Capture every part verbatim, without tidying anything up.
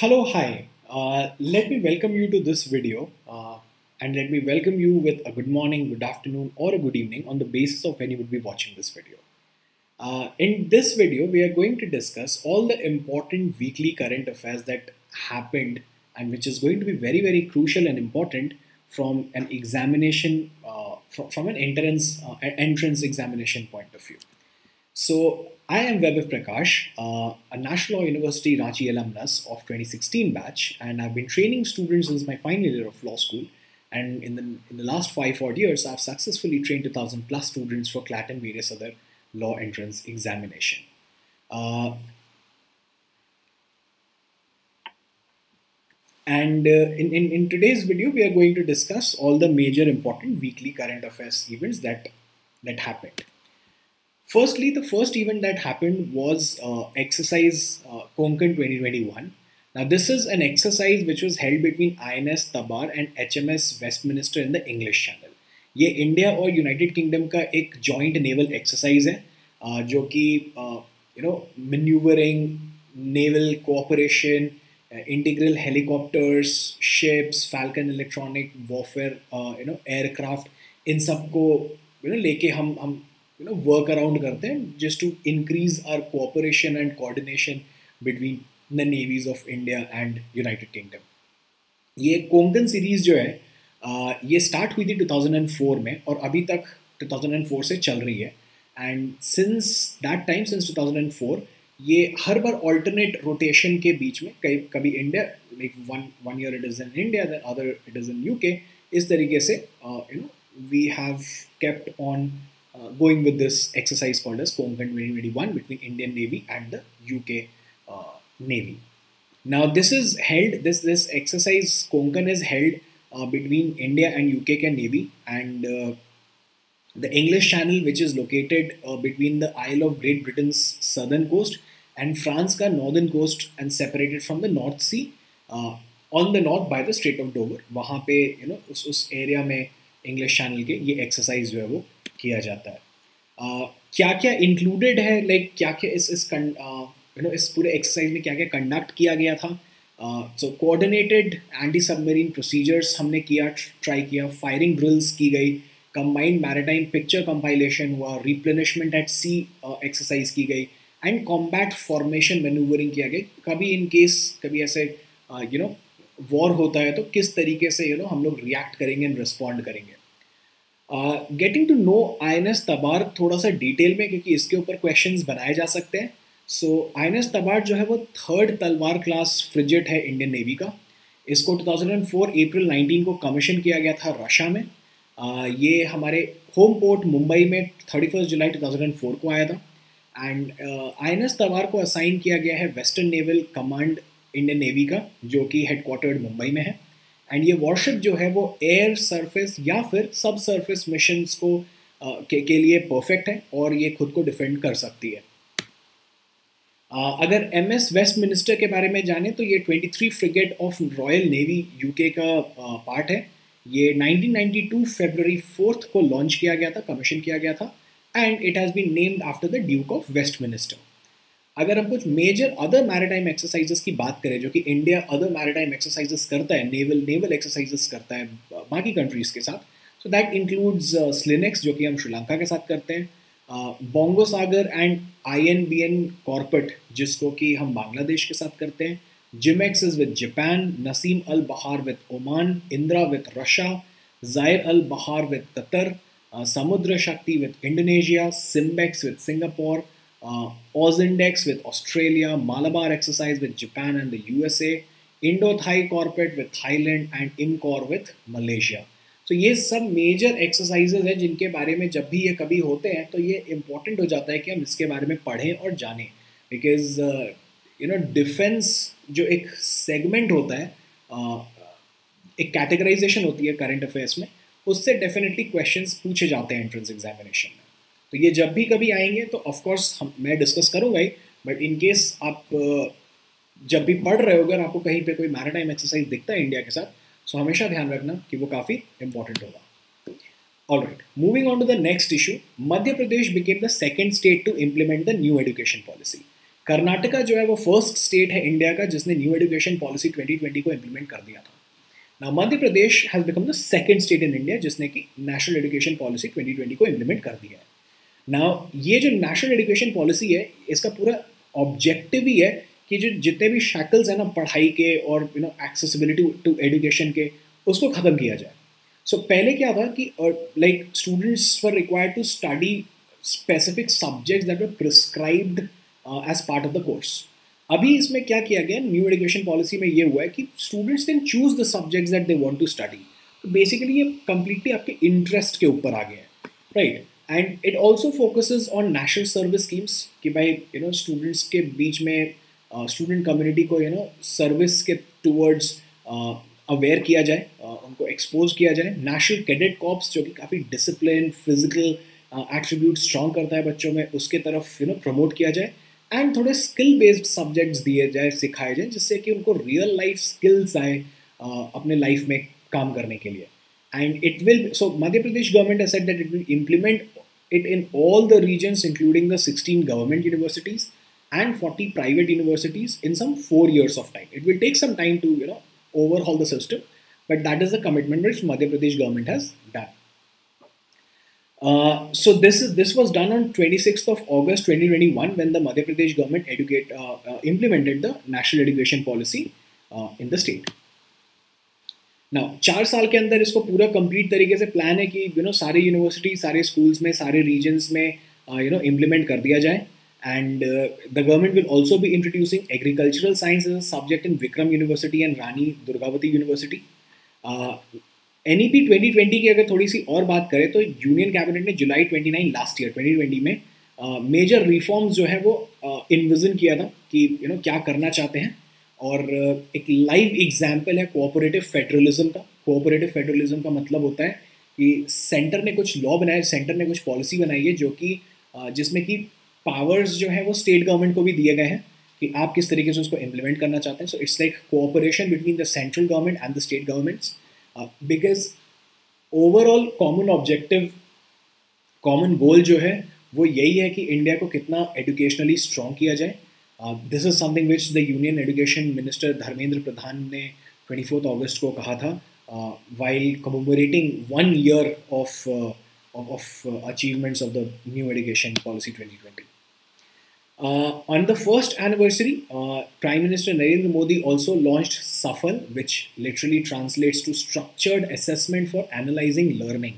Hello, hi. Uh, let me welcome you to this video uh, and let me welcome you with a good morning, good afternoon or a good evening on the basis of when you would be watching this video. Uh, in this video, we are going to discuss all the important weekly current affairs that happened and which is going to be very, very crucial and important from an examination, uh, fr from an entrance, uh, entrance examination point of view. So, I am Vaibhav Prakash, uh, a National Law University Ranchi alumnus of twenty sixteen batch, and I've been training students since my final year of law school, and in the, in the last five odd years, I've successfully trained two thousand plus students for CLAT and various other law entrance examination. Uh, and uh, in, in, in today's video, we are going to discuss all the major important weekly current affairs events that, that happened. Firstly, the first event that happened was uh, exercise uh, Konkan twenty twenty-one. Now, this is an exercise which was held between I N S Tabar and H M S Westminster in the English Channel. ये India और United Kingdom का एक joint naval exercise है, uh, जो कि uh, you know maneuvering, naval cooperation, uh, integral helicopters, ships, Falcon electronic warfare, uh, you know aircraft, इन सब को you know लेके हम हम You know, work around karte hain just to increase our cooperation and coordination between the navies of India and United Kingdom. ये Konkan series जो है, uh, ये start हुई थी two thousand four में और अभी तक two thousand four से चल रही है. And since that time, since two thousand four, ये हर बार alternate rotation के बीच में कभी India, like one one year it is in India, then other it is in U K. इस तरीके से, uh, you know, we have kept on Uh, going with this exercise called as Konkan twenty twenty-one between Indian Navy and the U K uh, Navy. Now this is held, this this exercise Konkan is held uh, between India and U K Navy, and uh, the English Channel, which is located uh, between the Isle of Great Britain's southern coast and France's northern coast and separated from the North Sea uh, on the north by the Strait of Dover. वहाँ पे you know उस उस area में English Channel के ये exercise जो है वो किया जाता है. uh, क्या क्या इंक्लूडेड है, लाइक क्या क्या इस इस यू नो इस पूरे एक्सरसाइज में क्या क्या कंडक्ट किया गया था. So coordinated anti submarine procedures हमने किया, ट्राई किया, फायरिंग ड्रिल्स की गई, कंबाइंड मैरिटाइम पिक्चर कंपाइलेशन हुआ, रिप्लेनिशमेंट एट सी एक्सरसाइज की गई, एंड कॉम्बैट फॉर्मेशन मैन्यूवरिंग किया गया. कभी इन केस कभी ऐसे यू नो वॉर होता है तो किस तरीके से यू नो हम लोग रिएक्ट करेंगे एंड रिस्पॉन्ड करेंगे. Getting to know I N S Tabar थोड़ा सा डिटेल में, क्योंकि इसके ऊपर क्वेश्चंस बनाए जा सकते हैं. सो I N S तबार जो है वो थर्ड तलवार क्लास फ्रिगेट है इंडियन नेवी का. इसको two thousand four April nineteen को कमीशन किया गया था रशिया में. uh, ये हमारे होम पोर्ट मुंबई में thirty-first जुलाई two thousand four को आया था. And I N S Tabar को असाइन किया गया है western naval command Indian navy का, जो कि हेडक्वार्टर्ड मुंबई में है. एंड ये वॉरशिप जो है वो एयर सरफेस या फिर सब सरफेस मिशंस को uh, के, के लिए परफेक्ट है और ये खुद को डिफेंड कर सकती है. uh, अगर एम एस वेस्टमिनिस्टर के बारे में जाने तो ये twenty-three frigate of Royal Navy UK का पार्ट uh, है. ये nineteen ninety-two फरवरी fourth को लॉन्च किया गया था, कमीशन किया गया था, and it has been named after the Duke of Westminster. अगर हम कुछ मेजर अदर मैरिटाइम एक्सरसाइजेस की बात करें, जो कि इंडिया अदर मैरिटाइम एक्सरसाइजेस करता है, नेवल नेवल एक्सरसाइजेस करता है बाकी कंट्रीज़ के साथ. सो दैट इंक्लूड्स स्लिनेक्स जो कि हम श्रीलंका के साथ करते हैं, Bongosagar and I N B N CORPAT जिसको कि हम बांग्लादेश के साथ करते हैं, JIMEX is with Japan, Naseem Al Bahr with Oman, Indra with Russia, Zayed Al Bahr with Qatar, Samudra Shakti with Indonesia, SIMBEX with Singapore, Uh, A U S Index with Australia, Malabar exercise with Japan and the U S A, Indo Thai corporate with Thailand, and IMCOR with Malaysia. So ये सब major exercises हैं जिनके बारे में जब भी ये कभी होते हैं तो ये important हो जाता है कि हम इसके बारे में पढ़ें और जानें, because uh, you know defense जो एक segment होता है, uh, एक categorization होती है current affairs में, उससे definitely questions पूछे जाते हैं entrance examination में. तो ये जब भी कभी आएंगे तो ऑफकोर्स हम मैं डिस्कस करूँगा ही, बट इन केस आप जब भी पढ़ रहे हो अगर आपको कहीं पे कोई मैराटाइम एक्सरसाइज दिखता है इंडिया के साथ, सो हमेशा ध्यान रखना कि वो काफ़ी इंपॉर्टेंट होगा. All right, moving on to the next issue. Madhya Pradesh became the second state to implement the new education policy. Karnataka जो है वो फर्स्ट स्टेट है इंडिया का जिसने new education policy twenty twenty को इम्प्लीमेंट कर दिया था। ना Madhya Pradesh has become the second state in India जिसने कि national education policy twenty twenty को इम्प्लीमेंट कर दिया है। ना ये जो नेशनल एजुकेशन पॉलिसी है इसका पूरा ऑब्जेक्टिव ही है कि जो जितने भी शैकल्स हैं ना पढ़ाई के और you know accessibility to education के उसको ख़त्म किया जाए। सो so, पहले क्या था कि like students were required to study specific subjects that were prescribed as part of the course. अभी इसमें क्या किया गया न्यू एजुकेशन पॉलिसी में ये हुआ है कि students can choose the subjects that they want to study. तो बेसिकली ये कंप्लीटली आपके इंटरेस्ट के ऊपर आ गया है, right. And it also focuses on national service schemes कि भाई यू नो स्टूडेंट्स के बीच में स्टूडेंट uh, कम्युनिटी को यू नो सर्विस के टूवर्ड्स अवेयर uh, किया जाए, uh, उनको एक्सपोज किया जाए। नेशनल कैडेट कॉर्प्स जो कि काफ़ी डिसिप्लिन फिजिकल एट्रीब्यूट स्ट्रॉन्ग करता है बच्चों में, उसके तरफ यू नो प्रमोट किया जाए। एंड थोड़े स्किल बेस्ड सब्जेक्ट्स दिए जाए, सिखाए जाए, जिससे कि उनको रियल लाइफ स्किल्स आए अपने लाइफ में काम करने के लिए। And it will so Madhya Pradesh government has said that it will implement it in all the regions including the sixteen government universities and forty private universities in some four years of time. It will take some time to you know overhaul the system, but that is the commitment which Madhya Pradesh government has done. Uh, so this is this was done on twenty-sixth of August twenty twenty-one when the Madhya Pradesh government educate uh, uh, implemented the national education policy uh, in the state. Now चार साल के अंदर इसको पूरा complete तरीके से plan है कि you know सारे universities, सारे schools में, सारे regions में uh, you know implement कर दिया जाए। And uh, the government will also be introducing agricultural science as a subject in Vikram University and Rani Durgavati University. Uh, N E P twenty twenty की अगर थोड़ी सी और बात करें तो यूनियन कैबिनेट ने जुलाई उनतीस लास्ट ईयर ट्वेंटी ट्वेंटी में मेजर uh, रिफॉर्म्स जो है वो इन्विजन uh, किया था कि यू you नो know, क्या करना चाहते हैं। और uh, एक लाइव एग्जाम्पल है कोऑपरेटिव फेडरलिज्म का। कोऑपरेटिव फेडरलिज्म का मतलब होता है कि सेंटर ने कुछ लॉ बनाया, सेंटर ने कुछ पॉलिसी बनाई है जो कि uh, जिसमें कि पावर्स जो है वो स्टेट गवर्नमेंट को भी दिए गए हैं कि आप किस तरीके से उसको इम्प्लीमेंट करना चाहते हैं। So it's like cooperation between the central government and the state governments because overall common objective, common goal जो है वो यही है कि इंडिया को कितना एजुकेशनली स्ट्रॉन्ग किया जाए। This is something which the union education minister Dharmendra Pradhan ने ट्वेंटी फोर्थ अगस्त को कहा था while commemorating one year of of achievements of the new education policy twenty twenty. Uh, on the first anniversary, uh, Prime Minister Narendra Modi also launched SAFAL, which literally translates to Structured Assessment for Analyzing Learning,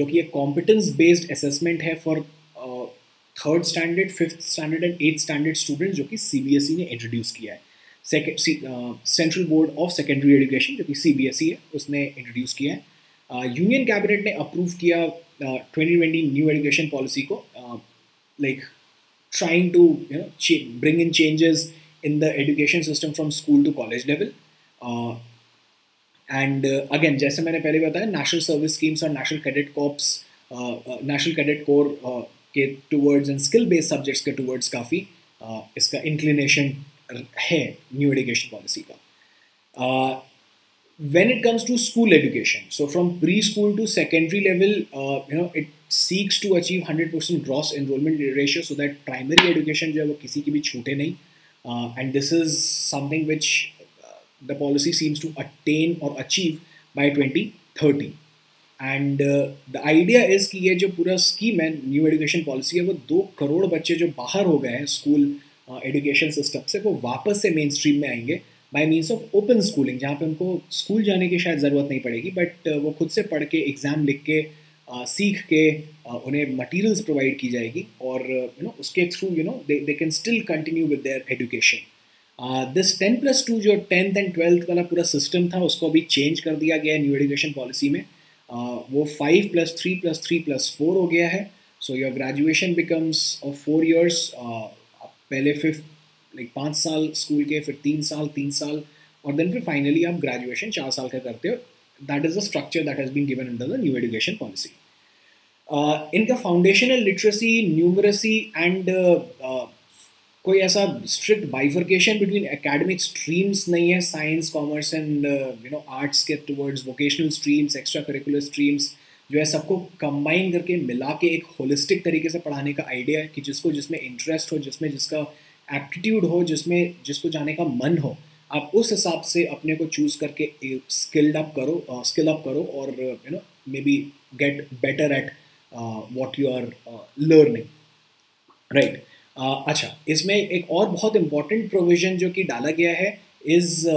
जो कि एक competence-based assessment है for uh, third standard, fifth standard and eighth standard students, जो कि C B S E ने introduce किया है। Second, uh, Central Board of Secondary Education, जो कि C B S E है, उसने introduce किया है। Union Cabinet ने approve किया uh, twenty twenty New Education Policy को, uh, like trying to you know ch- bring in changes in the education system from school to college level. Uh, and uh, again, जैसे मैंने पहले बताया, national service schemes और national cadet corps, uh, uh, national cadet corps uh, के towards and skill based subjects के towards काफ़ी uh, इसका inclination है new education policy का. Uh, when it comes to school education, so from preschool to secondary level, uh, you know it seeks to achieve one hundred percent gross enrollment ratio so that primary education जो है वो किसी की भी छूटे नहीं. uh, and this is something which uh, the policy seems to attain or achieve by twenty thirty. and uh, the idea is कि ये जो पूरा scheme है, new education policy है, वो दो करोड़ बच्चे जो बाहर हो गए हैं school uh, education system से वो वापस से mainstream में आएंगे by means of open schooling, जहाँ पे उनको स्कूल जाने की शायद ज़रूरत नहीं पड़ेगी but uh, वो खुद से पढ़ के एग्ज़ाम लिख के Uh, सीख के uh, उन्हें मटेरियल्स प्रोवाइड की जाएगी और you uh, know you know, उसके through you know they they can still continue with their education. This ten plus two जो टेंथ एंड ट्वेल्थ वाला पूरा सिस्टम था उसको अभी चेंज कर दिया गया है न्यू एजुकेशन पॉलिसी में। uh, वो five plus three plus three plus four हो गया है। So your graduation becomes of four years. पहले फिफ्थ लाइक पाँच साल स्कूल के, फिर तीन साल तीन साल और देन फिर फाइनली आप ग्रेजुएशन चार साल का करते हो। That is the structure that has been given under the new education policy. Uh, इनका foundational literacy, numeracy and uh, uh, कोई ऐसा strict bifurcation between academic streams नहीं है, science, commerce and uh, you know arts के towards vocational streams, extracurricular streams जो है सबको combine करके मिला के एक holistic तरीके से पढ़ाने का idea है कि जिसको जिसमें interest हो, जिसमें जिसका एप्टीट्यूड हो, जिसमें जिसको जाने का मन हो, आप उस हिसाब से अपने को चूज़ करके स्किल्ड अप करो स्किल अप करो और you know maybe get better at what you are learning, right. अच्छा, इसमें एक और बहुत इम्पॉर्टेंट प्रोविजन जो कि डाला गया है, इज़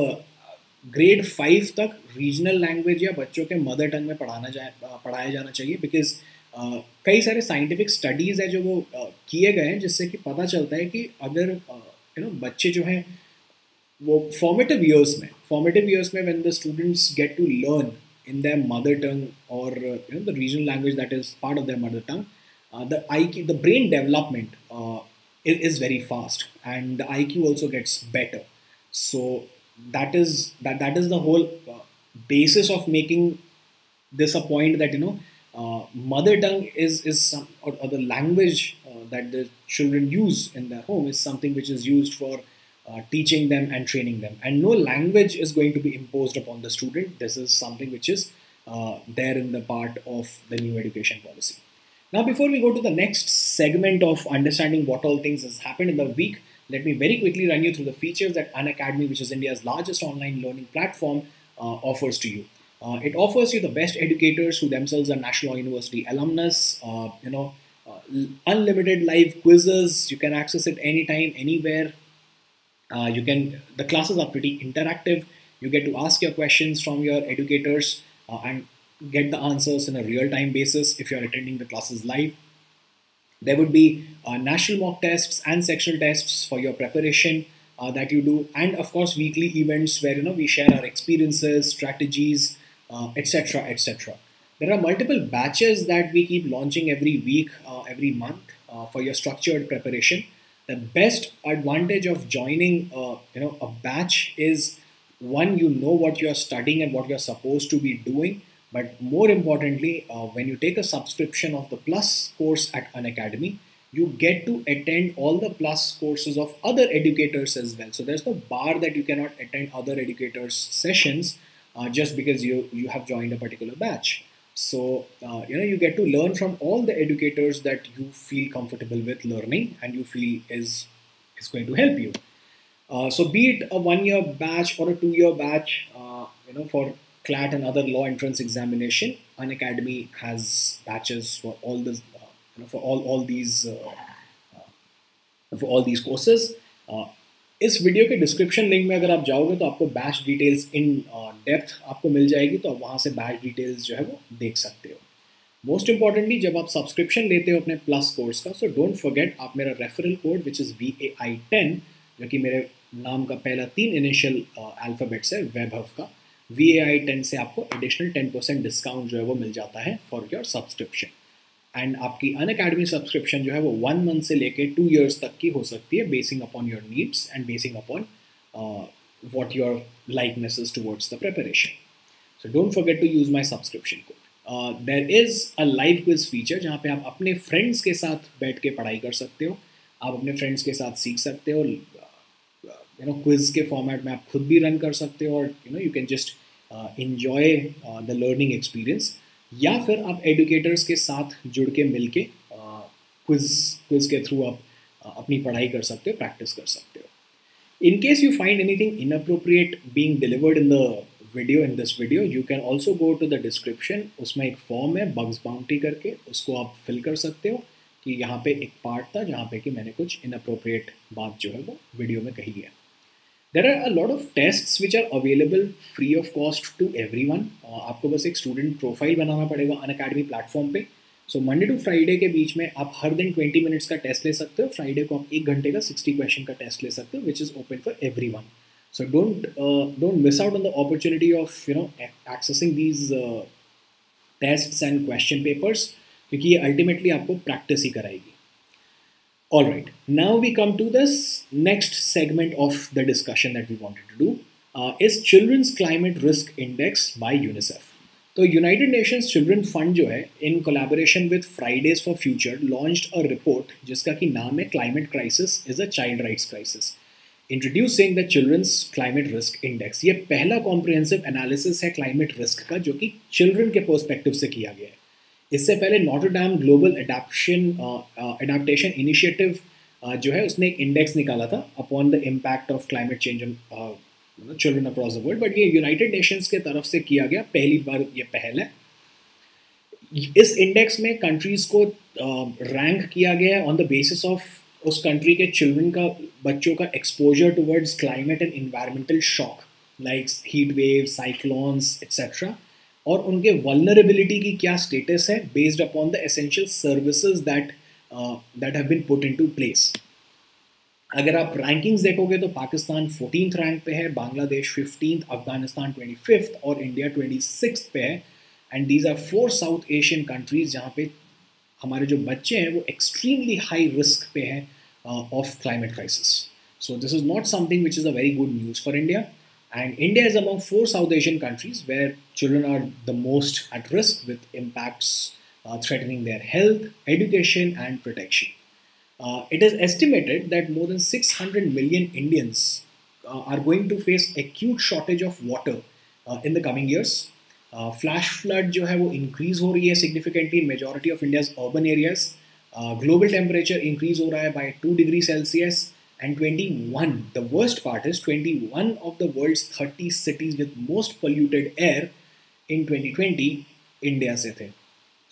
ग्रेड फाइव तक रीजनल लैंग्वेज या बच्चों के मदर टंग में पढ़ाना जाए पढ़ाया जाना चाहिए, बिकॉज uh, कई सारे साइंटिफिक स्टडीज़ है जो वो uh, किए गए हैं, जिससे कि पता चलता है कि अगर यू नो बच्चे जो हैं वो फॉर्मेटिव ईयर्स में फॉर्मेटिव ईयर्स में when the students get to learn in their mother tongue और you know the regional language that is part of their mother tongue, the I Q, the brain development is very fast and the I Q also gets better. So that is that that is the whole uh, basis of making this a point that you know uh, mother tongue is is some or, or the language uh, that the children use in their home is something which is used for uh, teaching them and training them, and no language is going to be imposed upon the student. This is something which is uh, there in the part of the new education policy. Now, before we go to the next segment of understanding what all things has happened in the week, let me very quickly run you through the features that Unacademy, which is India's largest online learning platform, uh, offers to you. Uh, it offers you the best educators who themselves are National Law University alumnus, uh, you know, uh, unlimited live quizzes. You can access it anytime, anywhere. Uh, you can, the classes are pretty interactive. You get to ask your questions from your educators uh, and get the answers in a real-time basis if you're attending the classes live. There would be uh, national mock tests and sectional tests for your preparation uh, that you do, and of course weekly events where you know we share our experiences, strategies, etc, uh, et cetera. There are multiple batches that we keep launching every week, uh, every month uh, for your structured preparation. The best advantage of joining uh, you know a batch is, one, you know what you're studying and what you're supposed to be doing. But more importantly, uh, when you take a subscription of the Plus course at Unacademy, you get to attend all the Plus courses of other educators as well. So there's no bar that you cannot attend other educators' sessions uh, just because you, you have joined a particular batch. So, uh, you know, you get to learn from all the educators that you feel comfortable with learning and you feel is, is going to help you. Uh, so be it a one-year batch or a two-year batch, uh, you know, for CLAT and other law entrance examination, Unacademy has batches for all this, uh, you know, for all all these, uh, uh, for all these courses. Uh, इस video के description link में अगर आप जाओगे तो आपको batch details in depth आपको मिल जाएगी, तो आप वहाँ से बैच डिटेल्स जो है वो देख सकते हो। मोस्ट इम्पॉर्टेंटली, जब आप सब्सक्रिप्शन लेते हो अपने प्लस कोर्स का, सो डोंट फॉरगेट आप मेरा referral code which is V A I ten, जो कि मेरे नाम का पहला तीन इनिशियल अल्फ़ाबेट्स है वैभव का, वी ए आई टेन से आपको एडिशनल टेन परसेंट डिस्काउंट जो है वो मिल जाता है फॉर योर सब्सक्रिप्शन। एंड आपकी Unacademy सब्सक्रिप्शन जो है वो वन मंथ से लेके टू ईयर्स तक की हो सकती है, basing upon your needs and basing upon what your likenesses towards the preparation. So don't forget to use my subscription code. There is a live quiz feature जहाँ पे आप अपने फ्रेंड्स के साथ बैठ के पढ़ाई कर सकते हो, आप अपने फ्रेंड्स के साथ सीख सकते हो, यू नो क्विज के फॉर्मेट में आप खुद भी रन कर सकते हो, और you know you can just enjoy the learning experience, या फिर आप एडुकेटर्स के साथ जुड़ के मिल के क्विज क्विज के थ्रू आप uh, अपनी पढ़ाई कर सकते हो, प्रैक्टिस कर सकते हो। In case you find anything inappropriate being delivered in the video in this video you can also go to the description, उसमें एक फॉर्म है बग्स बाउंटी करके, उसको आप फिल कर सकते हो कि यहाँ पे एक पार्ट था जहाँ पे कि मैंने कुछ इनअप्रोप्रिएट बात जो है वो वीडियो में कही है। There are a lot of tests which are available free of cost to everyone. Uh, आपको बस एक स्टूडेंट प्रोफाइल बनाना पड़ेगा Unacademy प्लेटफॉर्म पे। सो मंडे टू फ्राइडे के बीच में आप हर दिन ट्वेंटी मिनट्स का टेस्ट ले सकते हो, फ्राइडे को आप एक घंटे का सिक्सटी क्वेश्चन का टेस्ट ले सकते हो, which is open for everyone. So don't don't miss out on the opportunity of you know accessing these tests and question papers, क्योंकि ये अल्टीमेटली आपको प्रैक्टिस ही कराएगी। All right, now we come to this next segment of the discussion that we wanted to do uh, is Children's Climate Risk Index by UNICEF. So United Nations Children Fund जो है, in collaboration with Fridays for Future, launched a report जिसका कि नाम है Climate Crisis is a Child Rights Crisis, introducing the Children's Climate Risk Index. ये पहला comprehensive analysis है climate risk का जो कि children के perspective से किया गया है। इससे पहले Notre Dame global adaption adaptation initiative जो है उसने एक इंडेक्स निकाला था upon the impact of climate change on children across the world, but ये यूनाइटेड नेशंस के तरफ से किया गया, पहली बार ये पहल है। इस इंडेक्स में कंट्रीज को रैंक uh, किया गया है ऑन द बेसिस ऑफ उस कंट्री के चिल्ड्रन का, बच्चों का exposure towards climate and environmental shock like heat wave, cyclones etcetera, और उनके वल्नरेबिलिटी की क्या स्टेटस है based upon the essential services that that have been put into place. अगर आप रैंकिंग्स देखोगे तो पाकिस्तान फोर्टीन्थ रैंक पे है, Bangladesh fifteenth, Afghanistan twenty fifth और इंडिया ट्वेंटी सिक्स पे है। And these are four South Asian countries जहाँ पे हमारे जो बच्चे हैं वो एक्सट्रीमली हाई रिस्क पे हैं of climate crisis. So this is not something which is a very good news for India, and India is among four South Asian countries where children are the most at risk with impacts uh, threatening their health, education and protection. Uh, it is estimated that more than six hundred million Indians uh, are going to face acute shortage of water uh, in the coming years. Uh, flash flood जो है वो increase हो रही है significantly in majority of India's urban areas. Uh, global temperature increase हो रहा है by two degrees Celsius. And twenty-one, the worst part is twenty-one of the world's thirty cities with most polluted air in twenty twenty, India se the.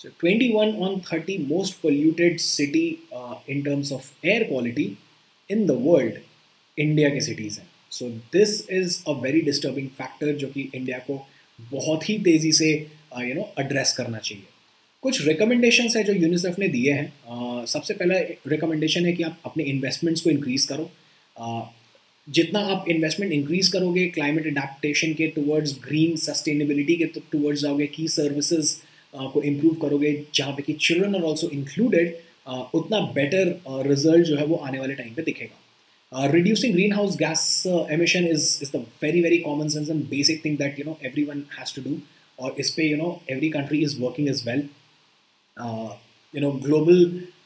So twenty-one on thirty most polluted city uh, in terms of air quality in the world, India ke cities hain. So this is a very disturbing factor जो कि India को बहुत ही तेजी से uh, you know address करना चाहिए। कुछ recommendations है जो यूनिसेफ ने दिए हैं। uh, सबसे पहला recommendation है कि आप अपने investments को increase करो। uh, जितना आप investment increase करोगे climate adaptation के towards green sustainability के towards जाओगे, key services uh, को improve करोगे जहाँ पे कि children are also included, uh, उतना better uh, result जो है वो आने वाले time पे दिखेगा। uh, reducing greenhouse gas uh, emission is is the very very common sense and basic thing that you know everyone has to do, और इस पे you know every country is working as well. Uh, you know global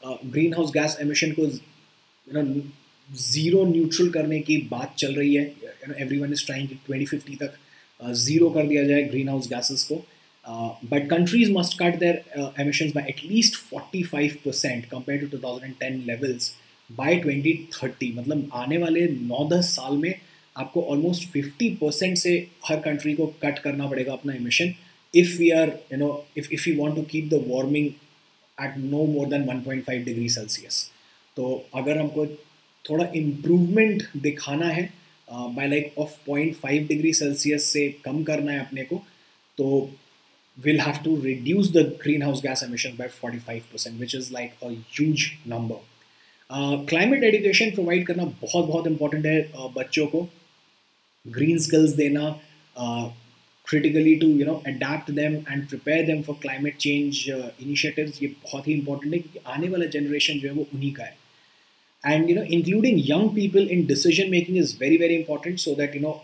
uh, greenhouse gas emission को you know zero neutral करने की बात चल रही है। you know, everyone is trying to twenty fifty तक uh, zero कर दिया जाए greenhouse gases को, uh, but countries must cut their uh, emissions by at least forty-five percent compared to twenty ten levels by twenty thirty। मतलब आने वाले nine ten साल में आपको almost fifty percent से हर country को cut करना पड़ेगा अपना emission, if we are you know if if we want to keep the warming at no more than one point five degrees Celsius. तो अगर हमको थोड़ा improvement दिखाना है uh, by like of zero point five degree Celsius से कम करना है अपने को, तो we'll have to reduce the greenhouse gas emissions by forty-five percent, which is like a huge number. Uh, climate education provide करना बहुत बहुत important है uh, बच्चों को, green skills देना uh, critically to you know adapt them and prepare them for climate change uh, initiatives, ये बहुत ही important है क्योंकि आने वाला generation जो है वो उन्हीं का है। and you know including young people in decision making is very very important, so that you know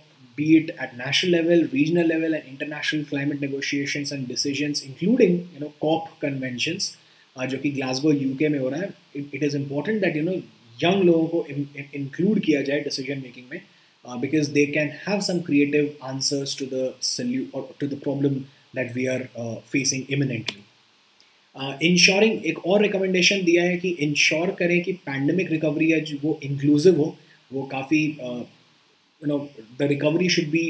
be it at national level, regional level and international climate negotiations and decisions, including you know COP conventions uh, जो कि Glasgow U K में हो रहा है, it, it is important that you know young लोगों को in, in, include किया जाए decision making में, Uh, because they can have some creative answers to the solu- or to the problem that we are uh, facing imminently. Uh, ensuring एक और recommendation दिया है कि ensure करें कि pandemic recovery है जो वो inclusive हो, वो काफ़ी uh, you know the recovery should be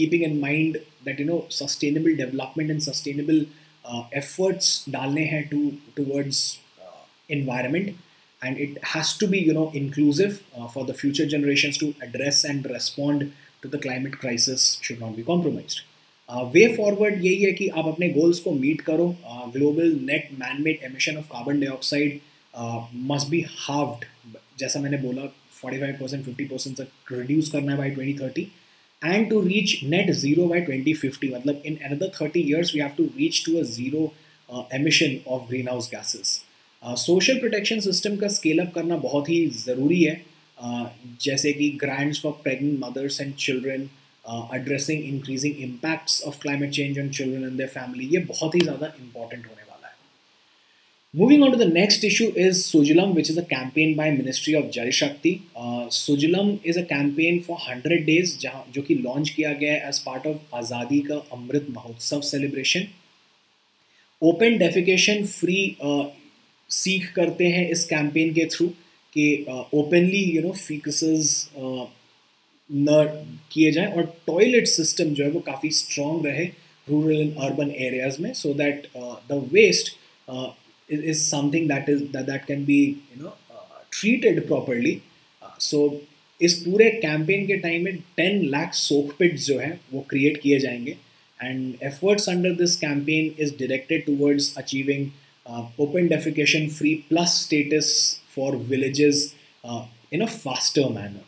keeping in mind that you know sustainable development and sustainable uh, efforts डालने हैं to towards uh, environment. And it has to be, you know, inclusive uh, for the future generations to address and respond to the climate crisis should not be compromised. Uh, way forward यही है कि आप अपने goals को meet करो। uh, global net man-made emission of carbon dioxide uh, must be halved, जैसा मैंने बोला forty-five percent, fifty percent तक reduce करना है by twenty thirty, and to reach net zero by twenty fifty, मतलब in another thirty years we have to reach to a zero uh, emission of greenhouse gases. Social protection system का scale up करना बहुत ही ज़रूरी है, uh, जैसे कि grants for pregnant mothers and children, addressing increasing impacts of climate change on children and their family, ये बहुत ही ज़्यादा इंपॉर्टेंट होने वाला है। Moving on to the next issue is Sujalam, which is a campaign by ministry of Jal Shakti. Sujalam is a campaign for hundred days जहाँ जो कि लॉन्च किया गया है एज पार्ट ऑफ आज़ादी का Amrit Mahotsav celebration. Open defecation free सीख करते हैं इस कैंपेन के थ्रू कि ओपनली यू नो फीकसेस न किए जाएं और टॉयलेट सिस्टम जो है वो काफ़ी स्ट्रॉन्ग रहे रूरल एंड अर्बन एरियाज में, so that the waste is something that is that can be you know treated properly. सो इस पूरे कैंपेन के टाइम में टेन लाख सोक पिट्स जो हैं वो क्रिएट किए जाएंगे, and efforts under this campaign is directed towards achieving open defecation free plus status for villages uh, in a faster manner.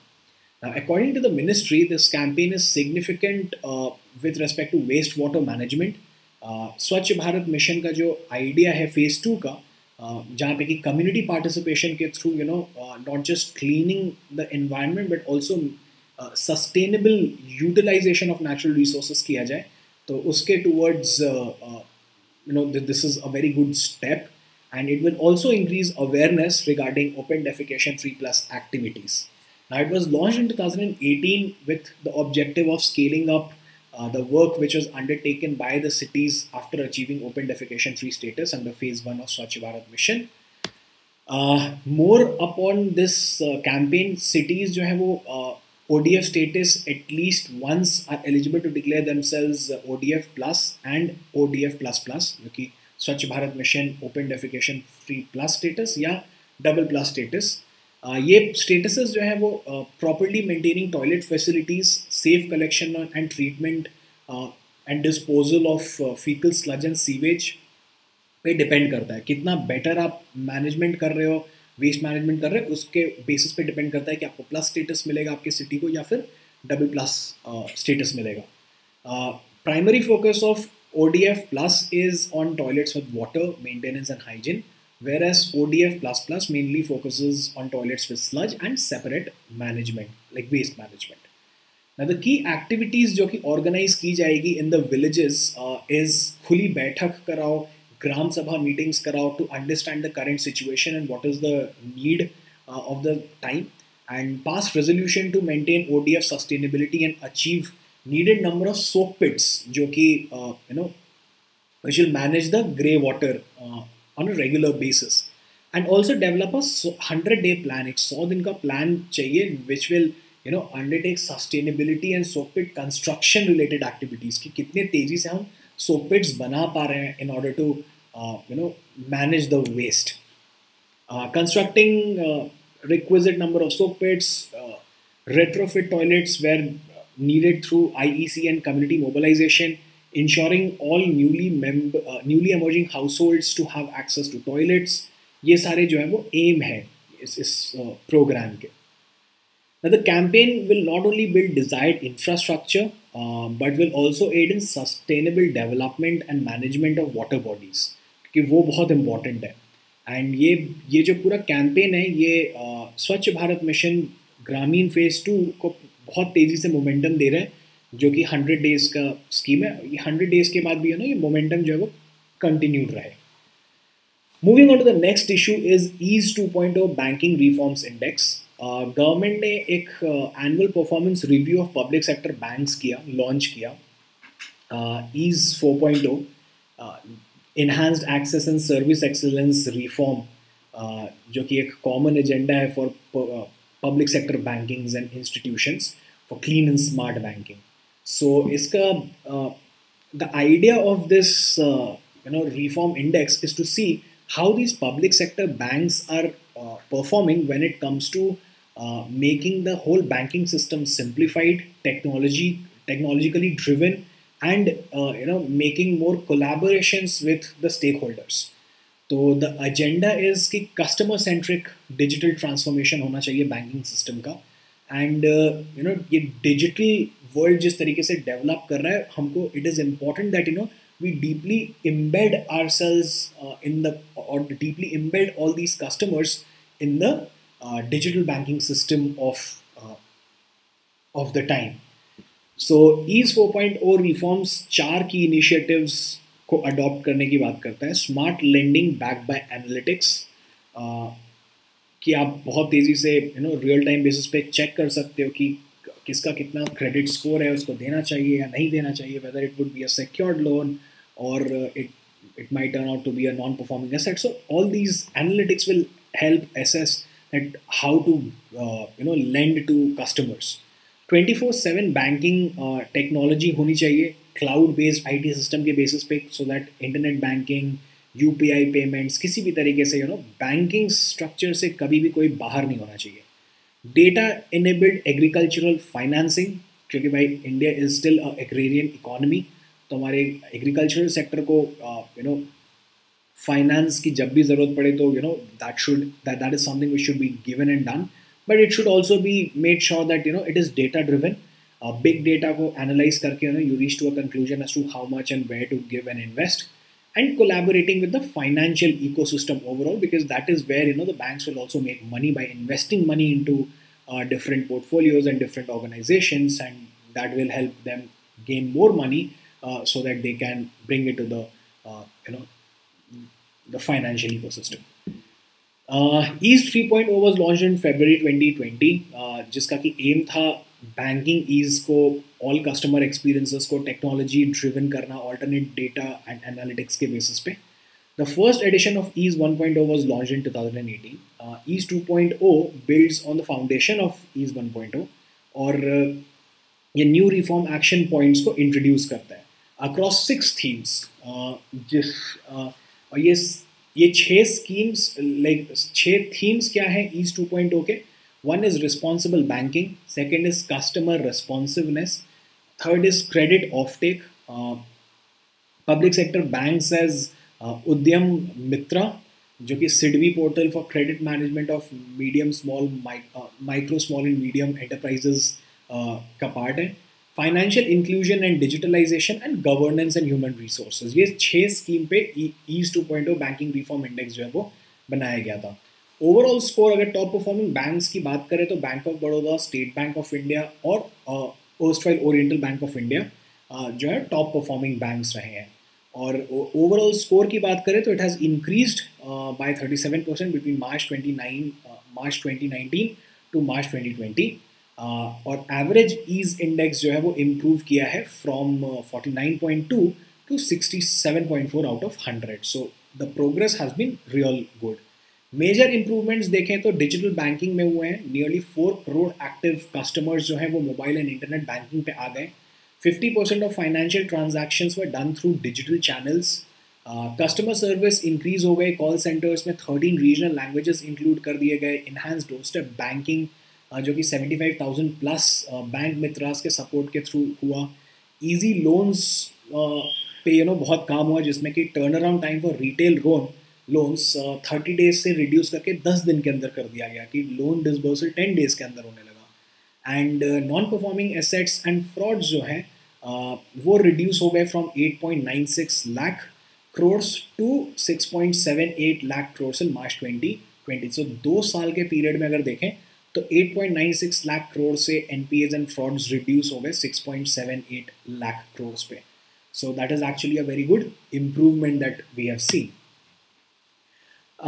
Now, according to the ministry, this campaign is significant uh, with respect to wastewater management. Uh, Swachh Bharat Mission का जो idea है phase two का, uh, जहाँ पे कि community participation के through you know uh, not just cleaning the environment but also uh, sustainable utilization of natural resources किया जाए, तो उसके towards uh, uh, you know, this is a very good step, and it will also increase awareness regarding open defecation free plus activities. Now, it was launched in two thousand eighteen with the objective of scaling up uh, the work which was undertaken by the cities after achieving open defecation free status under phase one of Swachh Bharat Mission. Uh, more upon this uh, campaign, cities जो है वो O D F status at least once are eligible to declare themselves O D F plus and O D F plus plus, क्योंकि Swachh Bharat mission open defecation free plus status या double plus status, ये statuses जो है वो properly maintaining toilet facilities, safe collection and treatment and disposal of faecal sludge and sewage पे depend करता है. कितना बेटर आप मैनेजमेंट कर रहे हो, वेस्ट मैनेजमेंट कर रहे हैं, उसके बेसिस पे डिपेंड करता है कि आपको प्लस स्टेटस मिलेगा आपके सिटी को या फिर डबल प्लस स्टेटस मिलेगा. Primary focus of O D F plus is on toilets with water maintenance and hygiene, whereas O D F plus plus mainly focuses on toilets with sludge and separate management like waste management. Now the key activities जो कि organise की जाएगी in the villages is खुली बैठक कराओ, Gram Sabha meetings कराओ to understand the current situation and what is the need uh, of the time, and pass resolution to maintain O D F sustainability and achieve needed number of soak pits, जो कि uh, you know which will manage the grey water uh, on a regular basis, and also develop a hundred day plan, एक सौ दिन का plan चाहिए which will you know undertake sustainability and soak pit construction related activities कि कितने तेजी से हम soak pits बना पा रहे हैं in order to uh, you know manage the waste, uh, constructing uh, requisite number of soak pits, uh, retrofit toilets where needed through I E C and community mobilization, ensuring all newly member uh, newly emerging households to have access to toilets. ये सारे जो है वो aim है इस इस uh, program के. Now, the campaign will not only build desired infrastructure uh, but will also aid in sustainable development and management of water bodies, कि वो बहुत important है. And ये ये जो पूरा campaign है ये uh, Swachh Bharat mission Grameen phase two को बहुत तेज़ी से momentum दे रहा है, जो कि hundred days का scheme है. ये hundred days के बाद भी है ना ये momentum जो है वो continued रहे. Moving on to the next issue is Ease two point oh Banking Reforms Index. Government ने एक annual performance review of public sector banks किया, लॉन्च किया. Ease four point oh enhanced access and service excellence reform जो कि एक common agenda है for public sector bankings and institutions for clean and smart banking. So इसका the idea of this you know reform index is to see how these public sector banks are performing when it comes to Uh, making the whole banking system simplified, technology technologically driven, and uh, you know making more collaborations with the stakeholders. So the agenda is कि customer centric digital transformation होना चाहिए banking system का, and uh, you know ये digital world जिस तरीके से develop कर रहा है हमको, it is important that you know we deeply embed ourselves uh, in the or deeply embed all these customers in the Uh, digital banking system of uh, of the time. So Ease four point oh reforms चार की initiatives को adopt करने की बात करता है. Smart lending backed by analytics uh, कि आप बहुत तेजी से you know real time basis पे check कर सकते हो कि किसका कितना credit score है, उसको देना चाहिए या नहीं देना चाहिए, whether it would be a secured loan or uh, it it might turn out to be a non-performing asset. So all these analytics will help assess at how to uh, you know lend to customers. twenty-four seven banking uh, technology honi chahiye cloud-based I T system के basis पे, so that internet banking, U P I payments, किसी भी तरीके से you know banking structure से कभी भी कोई बाहर नहीं होना चाहिए. Data-enabled agricultural financing, क्योंकि भाई India is still a agrarian economy, तो हमारे agricultural sector को uh, you know finance की जब भी ज़रूरत पड़े तो you know that should that that is something which should be given and done, but it should also be made sure that you know it is data-driven. Uh, big data को analyze करके you know you reach to a conclusion as to how much and where to give and invest, and collaborating with the financial ecosystem overall, because that is where you know the banks will also make money by investing money into uh, different portfolios and different organizations, and that will help them gain more money uh, so that they can bring it to the uh, you know the financial ecosystem. Uh, Ease three point oh was launched in February twenty twenty, uh, जिसका कि aim था banking ease को, all customer experiences को technology driven करना, alternate data and analytics के basis पे. The first edition of Ease one point oh was launched in two thousand eighteen. Uh, Ease two point oh builds on the foundation of Ease one point oh और uh, ये new reform action points को introduce करता है across six themes. Uh, जिस uh, और ये ये छः schemes like छः themes क्या हैं Ease two point oh के? One is responsible banking, second is customer responsiveness, third is credit offtake, uh, public sector banks as uh, Udyam Mitra, जो कि S I D B I portal for credit management of medium, small, mi uh, micro, small and medium enterprises uh, का part है, financial inclusion and digitalization and governance and human resources. ये छः scheme पे Ease two point oh banking reform index जो है वो बनाया गया था. ओवरऑल स्कोर अगर टॉप परफॉर्मिंग बैंक्स की बात करें तो bank of Baroda, state bank of India और erstwhile oriental bank of India जो है टॉप परफॉर्मिंग बैंक्स रहे हैं. और ओवरऑल स्कोर की बात करें तो it has increased by thirty-seven percent between March twenty nine March twenty nineteen to March twenty twenty, और एवरेज ईज इंडेक्स जो है वो इम्प्रूव किया है from forty nine point two to sixty seven point four out of hundred. So the progress has been real good. Major improvements देखें तो digital banking में हुए हैं, nearly four crore active customers जो हैं वो मोबाइल एंड इंटरनेट बैंकिंग पे आ गए. fifty percent of financial transactions were done through digital channels. Customer service increase हो गए, कॉल सेंटर्स में थर्टीन रीजनल लैंग्वेजेस इंक्लूड कर दिए गए. इन्हांस डोर स्टेप बैंकिंग जो कि seventy five thousand plus bank Mitras के सपोर्ट के थ्रू हुआ. ईजी लोन्स पे यू नो बहुत काम हुआ, जिसमें कि turnaround time for retail loan loans thirty days से रिड्यूस करके दस दिन के अंदर कर दिया गया कि लोन डिसबर्सल टेन डेज के अंदर होने लगा. And non performing assets and fraud जो है uh, वो रिड्यूस हो गए from eight point nine six lakh crore to six point seven eight lakh crore in March twenty twenty. So दो साल के पीरियड में अगर देखें तो eight point nine six lakh crore से एनपीएज एंड फ्रॉड्स रिड्यूस हो गए six point seven eight lakh crore पे. So that is actually a very good improvement that we have seen.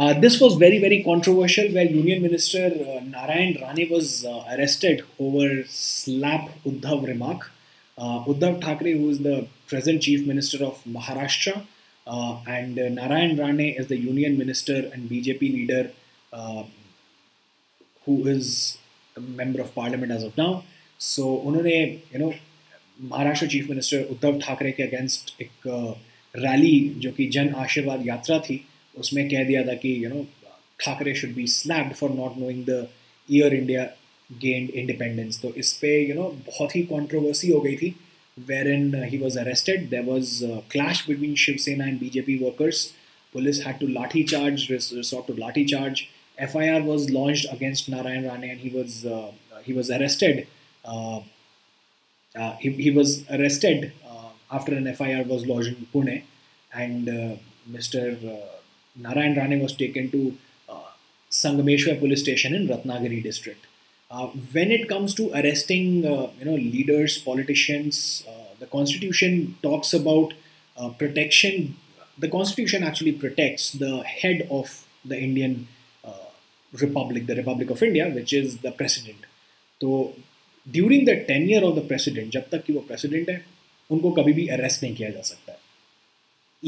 Uh, this was very, very controversial, where Union Minister uh, Narayan Rane was uh, arrested over slap Uddhav remark. Uh, Uddhav Thackeray, who is the present Chief Minister of Maharashtra, uh, and uh, Narayan Rane is the Union Minister and B J P leader uh, who is a member of Parliament as of now. So, उन्होंने you know Maharashtra Chief Minister Uddhav Thackeray के against एक uh, rally जो कि जन आशीर्वाद यात्रा थी, उसमें कह दिया था कि you know Thackeray should be snapped for not knowing the year India gained independence. तो इस पे यू नो बहुत ही कंट्रोवर्सी हो गई थी, where in he was arrested. There was clash between Shiv Sena and BJP workers. Police had to lathi charge resort to lathi charge. F I R was launched against Narayan Rane and he was he was arrested he was arrested after an F I R was launched in Pune. And mister Narayan Rane was taken to uh, Sangameshwar police station in Ratnagiri district. Uh, when it comes to arresting uh, you know leaders, politicians, uh, the constitution talks about uh, protection. The constitution actually protects the head of the Indian uh, Republic, the Republic of India, which is the president. So during the tenure of the president, जब तक कि वो president है, उनको कभी भी arrest नहीं किया जा सकता.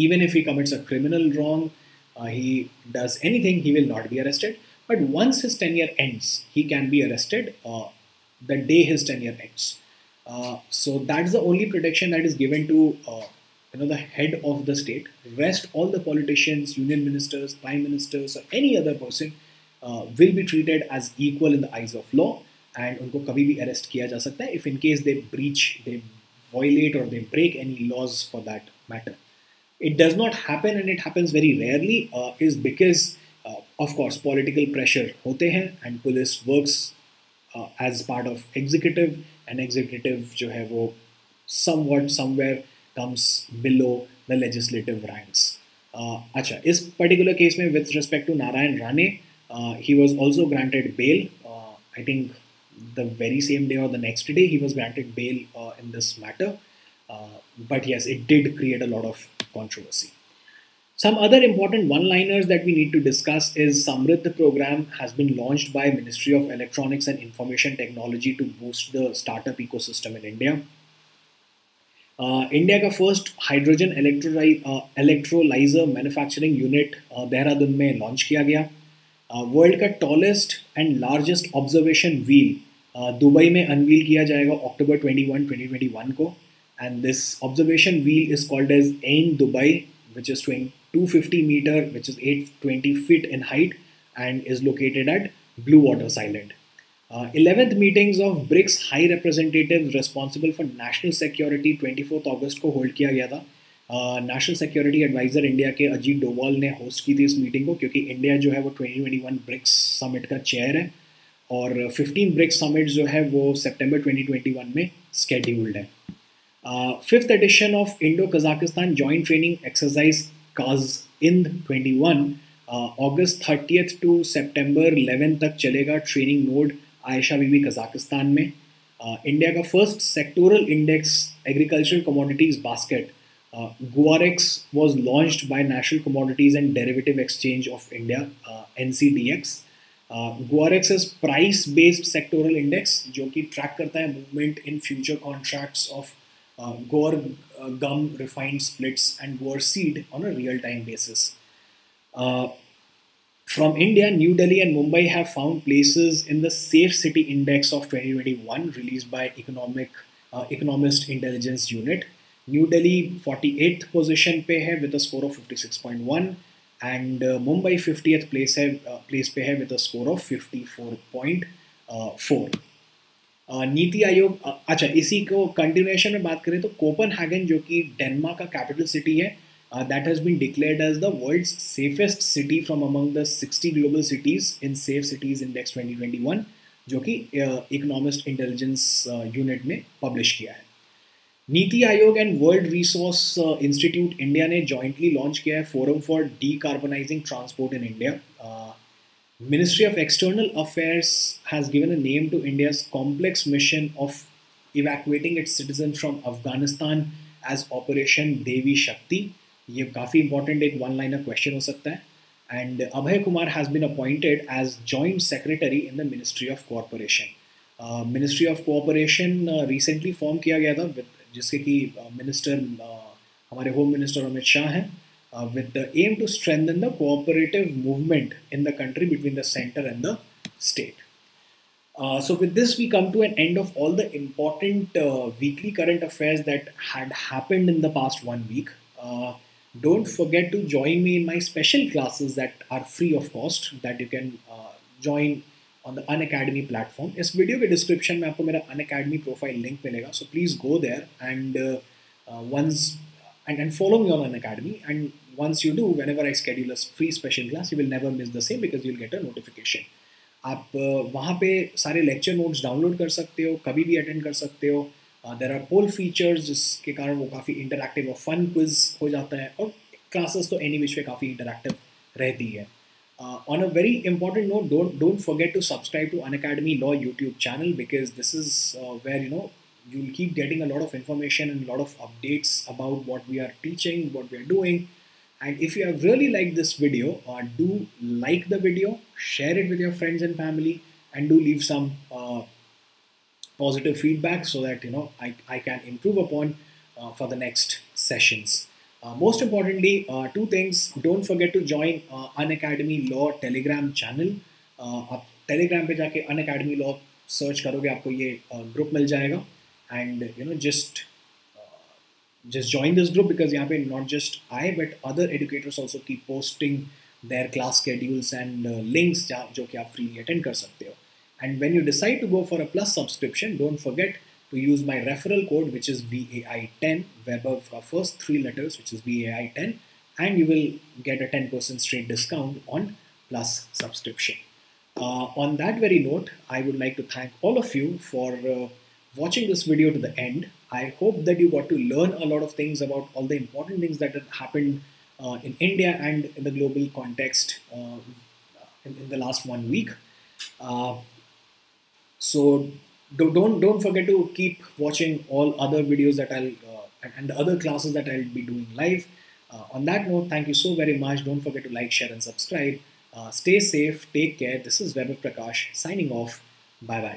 Even if he commits a criminal wrong, Uh, he does anything, he will not be arrested. But once his tenure ends, he can be arrested uh, the day his tenure ends. Uh, so that's the only protection that is given to uh, you know, the head of the state. Rest, all the politicians, union ministers, prime ministers, or any other person uh, will be treated as equal in the eyes of law, and unko kabhi bhi arrest kiya ja sakta hai if in case they breach, they violate or they break any laws for that matter. It does not happen, and it happens very rarely, uh, is because uh, of course political pressure hote hain, and police works uh, as part of executive, and executive jo hai wo somewhat somewhere comes below the legislative ranks. Uh, acha, is particular case mein with respect to Narayan Rane, uh, he was also granted bail. Uh, I think the very same day or the next day he was granted bail uh, in this matter. Uh, but yes, it did create a lot of controversy. Some other important one-liners that we need to discuss is Samridh program has been launched by Ministry of Electronics and Information Technology to boost the startup ecosystem in India. Uh, India ka first hydrogen electroly uh, electrolyzer manufacturing unit uh, Dehradun mein launch kiya gaya. Uh, world ka tallest and largest observation wheel uh, Dubai mein unveil kiya jayega October twenty-first, twenty twenty-one ko. And this observation wheel is called as AIM Dubai, which is two hundred fifty meter, which is eight hundred twenty feet in height, and is located at Blue Waters Island. Uh, eleventh meetings of BRICS high representatives responsible for national security twenty-fourth August ko hold kiya gaya tha. Uh, National Security Advisor India ke Ajit Doval ne host ki thi is meeting ko, kyunki India jo hai wo twenty twenty-one BRICS summit ka chair hai, aur fifteen BRICS summits jo hai wo September twenty twenty-one mein scheduled hai. Uh, fifth edition of Indo-Kazakhstan Joint Training Exercise Kaz-Ind twenty-one, uh, August thirtieth to September eleventh tak chalega training node Aisha Bibi Kazakhstan mein. Uh, India ka first sectoral index agricultural commodities basket uh, Guarex was launched by National Commodities and Derivative Exchange of India uh, N C D X. Uh, Guarex is price-based sectoral index jo ki track karta hai movement in future contracts of Uh, gore uh, gum refined splits and gore seed on a real-time basis. Uh, from India, New Delhi and Mumbai have found places in the Safe City Index of twenty twenty-one released by Economic uh, Economist Intelligence Unit. New Delhi forty-eighth position pe hai with a score of fifty-six point one, and uh, Mumbai fiftieth place hai, uh, place pe hai with a score of fifty-four point four. Uh, NITI Aayog uh, अच्छा इसी को continuation में बात करें तो Copenhagen जो कि Denmark का कैपिटल सिटी है that has been declared as the world's safest city from among the sixty global cities in safe cities index twenty twenty one जो कि इकोनॉमिस्ट इंटेलिजेंस यूनिट ने पब्लिश किया है. NITI Aayog and world resource institute India ने jointly launch किया है forum for decarbonising transport in India. Ministry of External Affairs has given a name to India's complex mission of evacuating its citizens from Afghanistan as Operation Devi Shakti. This is very important ek one-liner question ho sakta hai. And Abhay Kumar has been appointed as Joint Secretary in the Ministry of Corporation. Uh, Ministry of Corporation uh, recently formed kiya gaya tha with jiske ki uh, minister uh, hamare Home Minister Amit Shah hai. Uh, with the aim to strengthen the cooperative movement in the country between the center and the state. Uh, so with this, we come to an end of all the important uh, weekly current affairs that had happened in the past one week. Uh, don't forget to join me in my special classes that are free of cost, that you can uh, join on the Unacademy platform. In this video description, mein aapko mera Unacademy profile link milega, so please go there and uh, uh, once and, and follow me on Unacademy, and once you do, whenever I schedule a free special class, you will never miss the same because you'll get a notification. आप वहाँ पे सारे lecture notes download कर सकते हो, कभी भी attend कर सकते हो. uh, there are poll features जिसके कारण वो काफ़ी interactive और fun quiz हो जाता है, और classes तो any which way काफ़ी interactive रहती है. uh, on a very important note, don't don't forget to subscribe to Unacademy Law YouTube channel, because this is uh, where you know you'll keep getting a lot of information and a lot of updates about what we are teaching, what we are doing. And if you have really liked this video, uh, do like the video, share it with your friends and family, and do leave some uh, positive feedback so that you know I, I can improve upon uh, for the next sessions. Uh, most importantly, uh, two things. Don't forget to join uh, Unacademy Law Telegram channel. आप Telegram पे जाके अन academy law search करोगे, आपको ये group मिल जाएगा. And you know just just join this group because यहाँ पे not just I but other educators also keep posting their class schedules and uh, links जो कि आप freely attend कर सकते हो. And when you decide to go for a plus subscription, don't forget to use my referral code which is V A I ten, Vaibhav for first three letters which is V A I ten, and you will get a ten percent straight discount on plus subscription. Uh, on that very note, I would like to thank all of you for uh, watching this video to the end. I hope that you got to learn a lot of things about all the important things that have happened uh, in India and in the global context uh, in, in the last one week. Uh, so do, don't don't forget to keep watching all other videos that I'll uh, and, and the other classes that I'll be doing live. Uh, on that note, thank you so very much. Don't forget to like, share, and subscribe. Uh, stay safe. Take care. This is Vaibhav Prakash signing off. Bye bye.